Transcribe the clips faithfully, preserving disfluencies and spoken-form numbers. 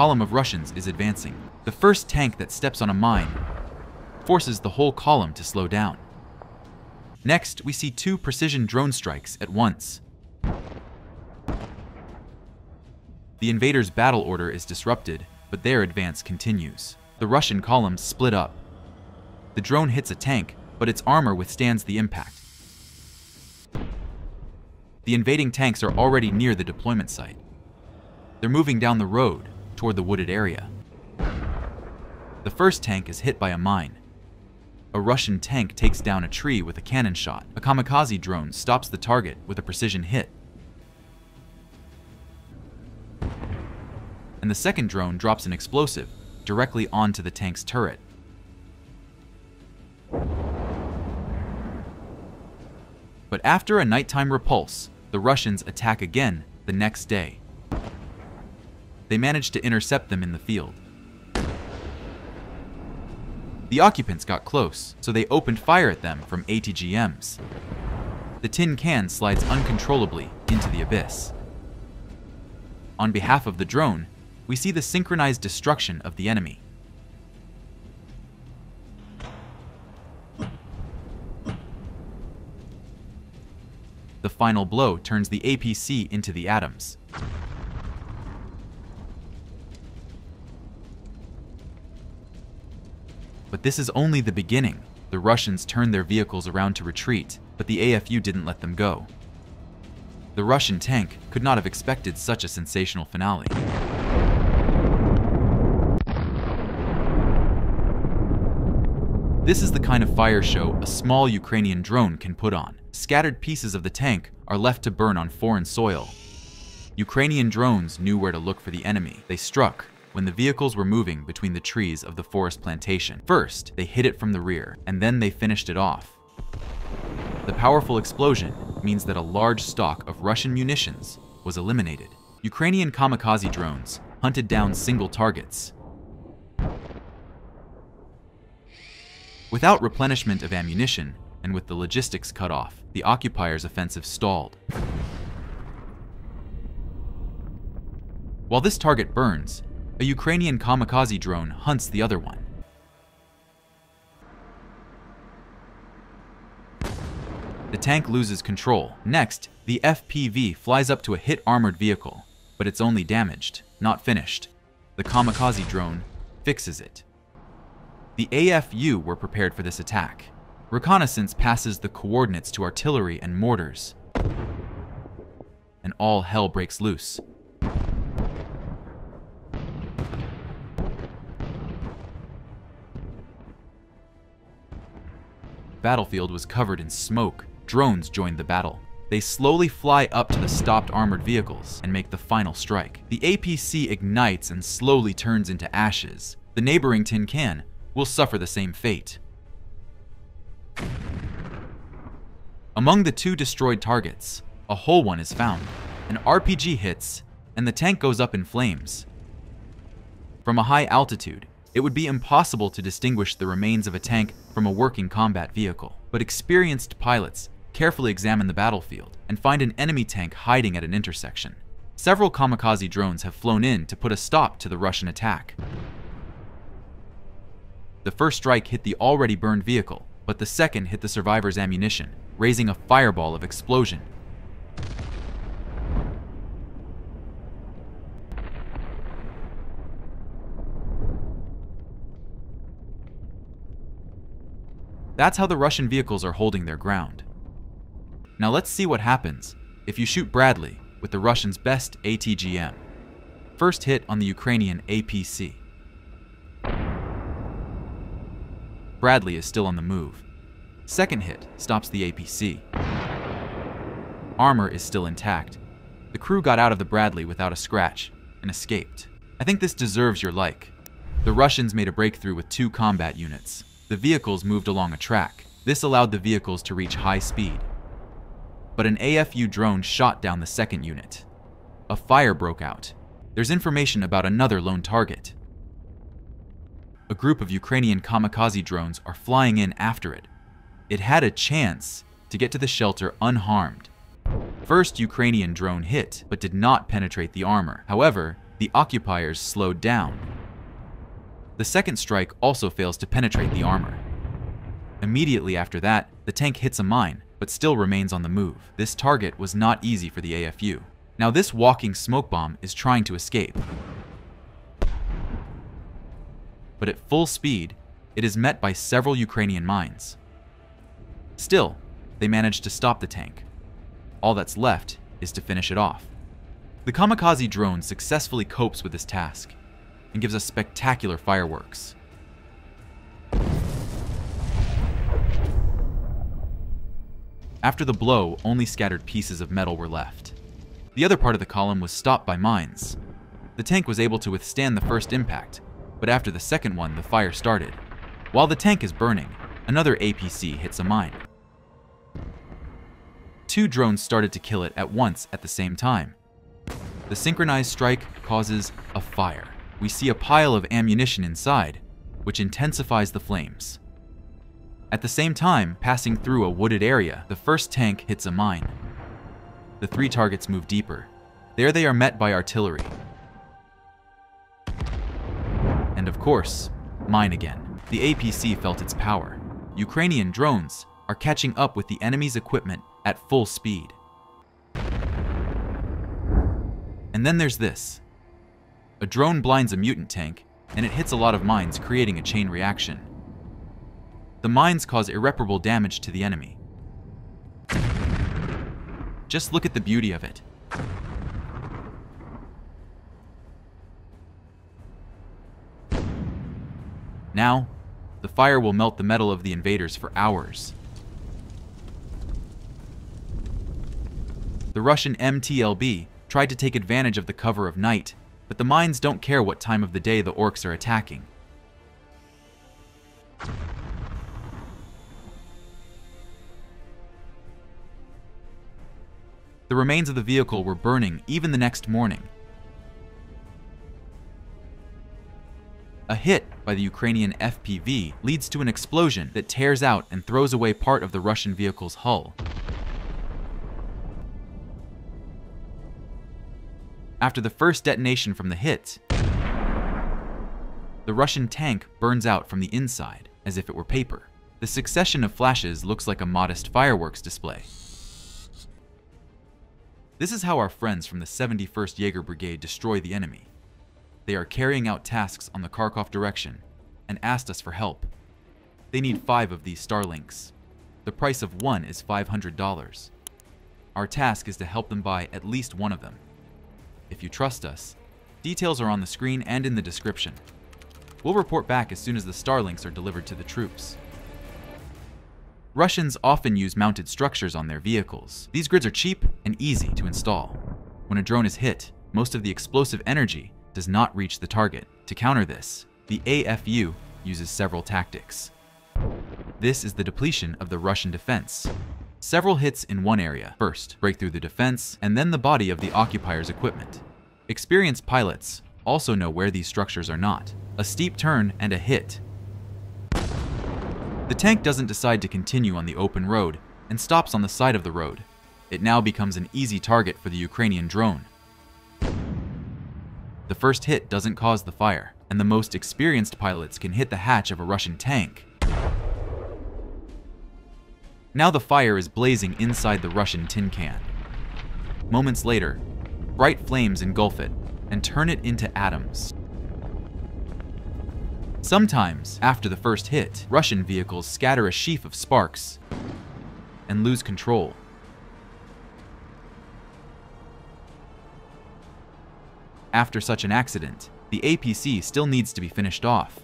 column of Russians is advancing. The first tank that steps on a mine forces the whole column to slow down. Next, we see two precision drone strikes at once. The invaders' battle order is disrupted, but their advance continues. The Russian columns split up. The drone hits a tank, but its armor withstands the impact. The invading tanks are already near the deployment site. They're moving down the road toward the wooded area. The first tank is hit by a mine. A Russian tank takes down a tree with a cannon shot. A kamikaze drone stops the target with a precision hit. And the second drone drops an explosive directly onto the tank's turret. But after a nighttime repulse, the Russians attack again the next day. They manage to intercept them in the field. The occupants got close, so they opened fire at them from A T G Ms. The tin can slides uncontrollably into the abyss. On behalf of the drone, we see the synchronized destruction of the enemy. The final blow turns the A P C into the atoms. But this is only the beginning. The Russians turned their vehicles around to retreat, but the A F U didn't let them go. The Russian tank could not have expected such a sensational finale. This is the kind of fire show a small Ukrainian drone can put on. Scattered pieces of the tank are left to burn on foreign soil. Ukrainian drones knew where to look for the enemy. They struck when the vehicles were moving between the trees of the forest plantation. First, they hit it from the rear, and then they finished it off. The powerful explosion means that a large stock of Russian munitions was eliminated. Ukrainian kamikaze drones hunted down single targets. Without replenishment of ammunition, and with the logistics cut off, the occupiers' offensive stalled. While this target burns, a Ukrainian kamikaze drone hunts the other one. The tank loses control. Next, the F P V flies up to a hit armored vehicle, but it's only damaged, not finished. The kamikaze drone fixes it. The A F U were prepared for this attack. Reconnaissance passes the coordinates to artillery and mortars, and all hell breaks loose. The battlefield was covered in smoke. Drones joined the battle. They slowly fly up to the stopped armored vehicles and make the final strike. The A P C ignites and slowly turns into ashes. The neighboring tin can will suffer the same fate. Among the two destroyed targets, a whole one is found. An R P G hits, and the tank goes up in flames. From a high altitude, it would be impossible to distinguish the remains of a tank from a working combat vehicle, but experienced pilots carefully examine the battlefield and find an enemy tank hiding at an intersection. Several kamikaze drones have flown in to put a stop to the Russian attack. The first strike hit the already burned vehicle, but the second hit the survivor's ammunition, raising a fireball of explosion. That's how the Russian vehicles are holding their ground. Now let's see what happens if you shoot Bradley with the Russians' best A T G M. First hit on the Ukrainian A P C. Bradley is still on the move. Second hit stops the A P C. Armor is still intact. The crew got out of the Bradley without a scratch and escaped. I think this deserves your like. The Russians made a breakthrough with two combat units. The vehicles moved along a track. This allowed the vehicles to reach high speed. But an A F U drone shot down the second unit. A fire broke out. There's information about another lone target. A group of Ukrainian kamikaze drones are flying in after it. It had a chance to get to the shelter unharmed. First Ukrainian drone hit, but did not penetrate the armor. However, the occupiers slowed down. The second strike also fails to penetrate the armor. Immediately after that, the tank hits a mine, but still remains on the move. This target was not easy for the A F U. Now this walking smoke bomb is trying to escape. But at full speed, it is met by several Ukrainian mines. Still, they manage to stop the tank. All that's left is to finish it off. The kamikaze drone successfully copes with this task and gives us spectacular fireworks. After the blow, only scattered pieces of metal were left. The other part of the column was stopped by mines. The tank was able to withstand the first impact, but after the second one, the fire started. While the tank is burning, another A P C hits a mine. Two drones started to kill it at once at the same time. The synchronized strike causes a fire. We see a pile of ammunition inside, which intensifies the flames. At the same time, passing through a wooded area, the first tank hits a mine. The three targets move deeper. There they are met by artillery. And of course, mine again. The A P C felt its power. Ukrainian drones are catching up with the enemy's equipment at full speed. And then there's this. A drone blinds a mutant tank, and it hits a lot of mines, creating a chain reaction. The mines cause irreparable damage to the enemy. Just look at the beauty of it. Now, the fire will melt the metal of the invaders for hours. The Russian M T L B tried to take advantage of the cover of night, but the mines don't care what time of the day the orcs are attacking. The remains of the vehicle were burning even the next morning. A hit by the Ukrainian F P V leads to an explosion that tears out and throws away part of the Russian vehicle's hull. After the first detonation from the hit, the Russian tank burns out from the inside as if it were paper. The succession of flashes looks like a modest fireworks display. This is how our friends from the seventy-first Jaeger Brigade destroy the enemy. They are carrying out tasks on the Kharkov direction and asked us for help. They need five of these Starlinks. The price of one is five hundred dollars. Our task is to help them buy at least one of them. If you trust us, details are on the screen and in the description. We'll report back as soon as the Starlinks are delivered to the troops. Russians often use mounted structures on their vehicles. These grids are cheap and easy to install. When a drone is hit, most of the explosive energy does not reach the target. To counter this, the A F U uses several tactics. This is the depletion of the Russian defense. Several hits in one area. First, break through the defense, and then the body of the occupier's equipment. Experienced pilots also know where these structures are not. A steep turn and a hit. The tank doesn't decide to continue on the open road and stops on the side of the road. It now becomes an easy target for the Ukrainian drone. The first hit doesn't cause the fire, and the most experienced pilots can hit the hatch of a Russian tank. Now the fire is blazing inside the Russian tin can. Moments later, bright flames engulf it and turn it into atoms. Sometimes, after the first hit, Russian vehicles scatter a sheaf of sparks and lose control. After such an accident, the A P C still needs to be finished off.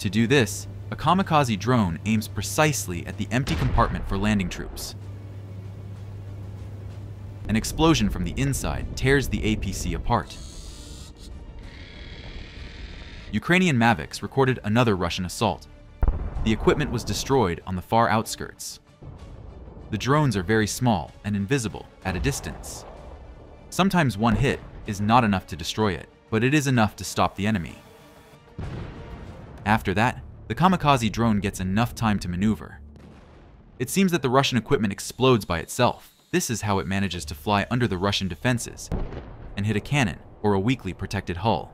To do this, a kamikaze drone aims precisely at the empty compartment for landing troops. An explosion from the inside tears the A P C apart. Ukrainian Mavics recorded another Russian assault. The equipment was destroyed on the far outskirts. The drones are very small and invisible at a distance. Sometimes one hit is not enough to destroy it, but it is enough to stop the enemy. After that, the kamikaze drone gets enough time to maneuver. It seems that the Russian equipment explodes by itself. This is how it manages to fly under the Russian defenses and hit a cannon or a weakly protected hull.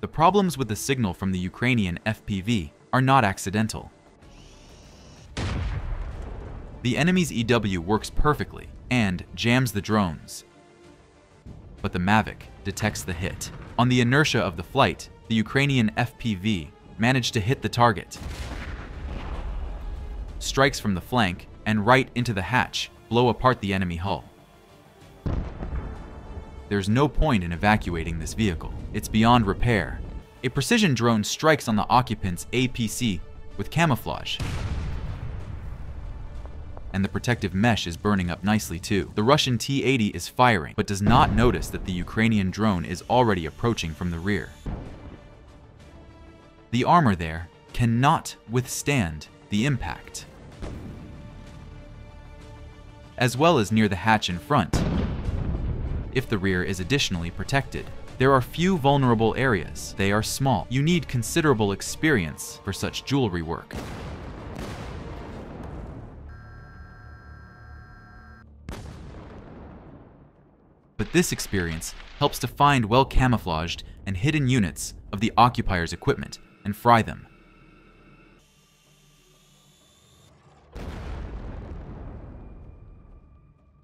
The problems with the signal from the Ukrainian F P V are not accidental. The enemy's E W works perfectly and jams the drones. But the Mavic detects the hit. On the inertia of the flight, the Ukrainian F P V managed to hit the target. Strikes from the flank and right into the hatch blow apart the enemy hull. There's no point in evacuating this vehicle. It's beyond repair. A precision drone strikes on the occupant's A P C with camouflage. And the protective mesh is burning up nicely too. The Russian T eighty is firing, but does not notice that the Ukrainian drone is already approaching from the rear. The armor there cannot withstand the impact. As well as near the hatch in front, if the rear is additionally protected. There are few vulnerable areas. They are small. You need considerable experience for such jewelry work. But this experience helps to find well-camouflaged and hidden units of the occupier's equipment and fry them.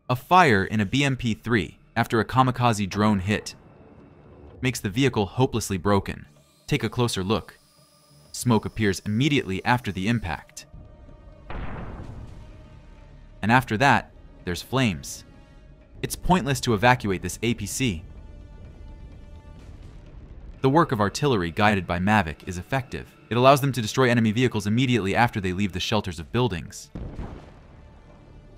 A fire in a B M P three after a kamikaze drone hit makes the vehicle hopelessly broken. Take a closer look. Smoke appears immediately after the impact. And after that, there's flames. It's pointless to evacuate this A P C. The work of artillery guided by Mavic is effective. It allows them to destroy enemy vehicles immediately after they leave the shelters of buildings.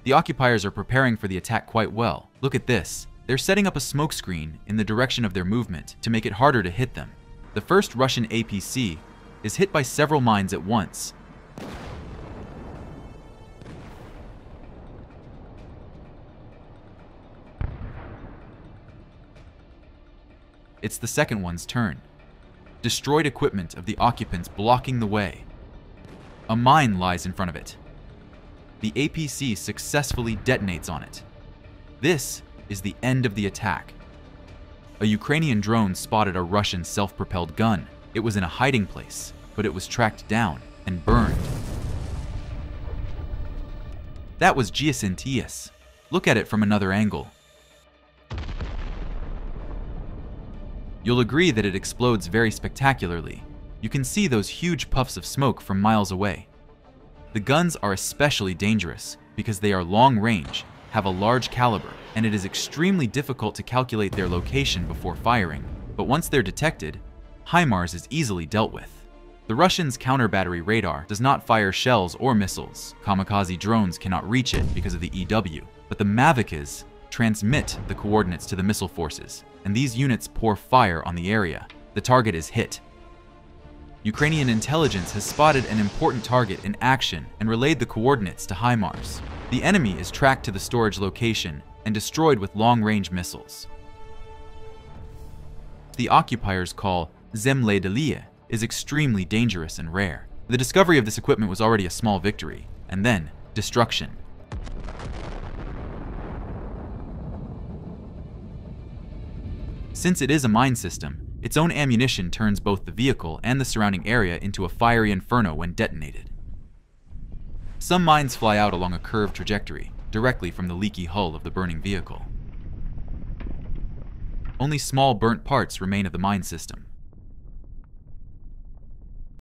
The occupiers are preparing for the attack quite well. Look at this. They're setting up a smoke screen in the direction of their movement to make it harder to hit them. The first Russian A P C is hit by several mines at once. It's the second one's turn. Destroyed equipment of the occupants blocking the way. A mine lies in front of it. The A P C successfully detonates on it. This is the end of the attack. A Ukrainian drone spotted a Russian self-propelled gun. It was in a hiding place, but it was tracked down and burned. That was Giacinthias. Look at it from another angle. You'll agree that it explodes very spectacularly. You can see those huge puffs of smoke from miles away. The guns are especially dangerous because they are long range, have a large caliber, and it is extremely difficult to calculate their location before firing. But once they're detected, HIMARS is easily dealt with. The Russians' counter-battery radar does not fire shells or missiles. Kamikaze drones cannot reach it because of the E W. But the Mavic's transmit the coordinates to the missile forces, and these units pour fire on the area. The target is hit. Ukrainian intelligence has spotted an important target in action and relayed the coordinates to HIMARS. The enemy is tracked to the storage location and destroyed with long-range missiles. The occupiers call Zemledeleia is extremely dangerous and rare. The discovery of this equipment was already a small victory, and then destruction. Since it is a mine system, its own ammunition turns both the vehicle and the surrounding area into a fiery inferno when detonated. Some mines fly out along a curved trajectory, directly from the leaky hull of the burning vehicle. Only small burnt parts remain of the mine system.